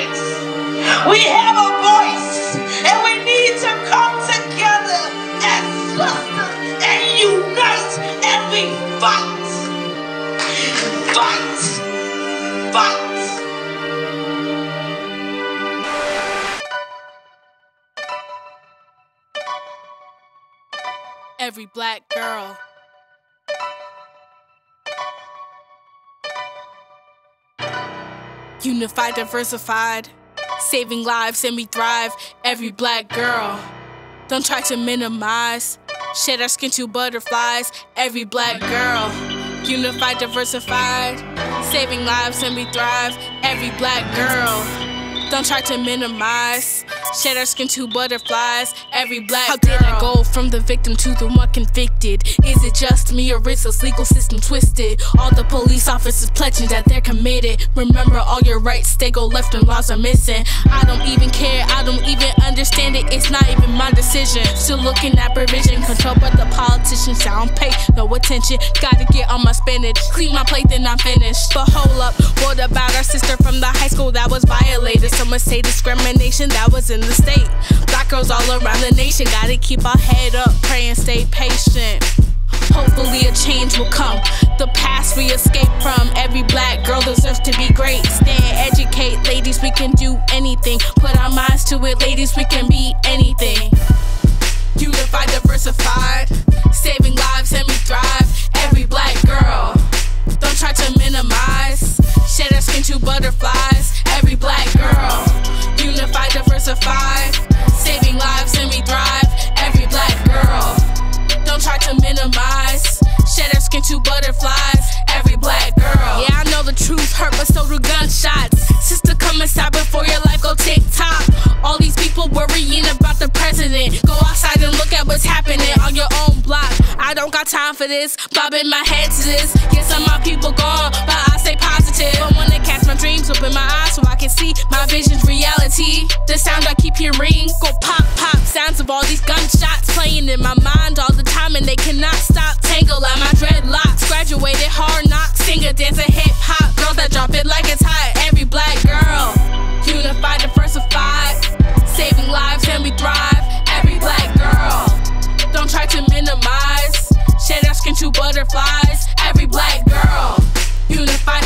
Christians. We have a voice, and we need to come together as sisters and unite, and we fight. Fight. Fight. Every black girl. Unified, diversified, saving lives and we thrive. Every black girl. Don't try to minimize, shed our skin to butterflies. Every black girl. Unified, diversified, saving lives and we thrive. Every black girl. Don't try to minimize, shed our skin to butterflies. Every black girl. How did I go from the victim to the one convicted? Is it just me or is this legal system twisted? All the police officers pledging that they're committed. Remember all your rights, they go left and laws are missing. I don't even care, I don't even understand it. It's not even my decision. Still looking at provision, controlled by the politicians. I don't pay no attention, gotta get on my spinach. Clean my plate then I'm finished. But hold up, what about our sister from the high school that was violated? Someone say discrimination, that was in the state. Black girls all around the nation, gotta keep our head up, pray and stay patient. Hopefully a change will come, the past we escape from. Every black girl deserves to be great. Stand, educate, ladies, we can do anything. Put our minds to it, ladies, we can be anything. Unified, diversified, saving lives and we thrive. Every black girl, don't try to minimize, shed our skin to butterflies. Every black girl. Unified, diversified, saving lives and we thrive. Every black girl. Don't try to minimize, shed our skin to butterflies. Every black girl. Yeah, I know the truth hurt, but so do gunshots. Sister, come inside before your life go tick-tock. All these people worrying about the president. Go outside and look at what's happening on your own block. I don't got time for this, bobbing my head to this. Get some of my people gone, but I stay positive. I wanna catch my dreams, open my eyes so I can see my vision's reality. The sound I keep hearing go pop, pop. Sounds of all these gunshots playing in my mind all the time, and they cannot stop. Tangle at my dreadlocks, graduated hard knocks, singer, dancer, hip hop, girls that drop it like it's hot. Every black girl, unified, diversified, saving lives and we thrive. Every black girl, don't try to minimize, shed our skin to butterflies. Every black girl, unified.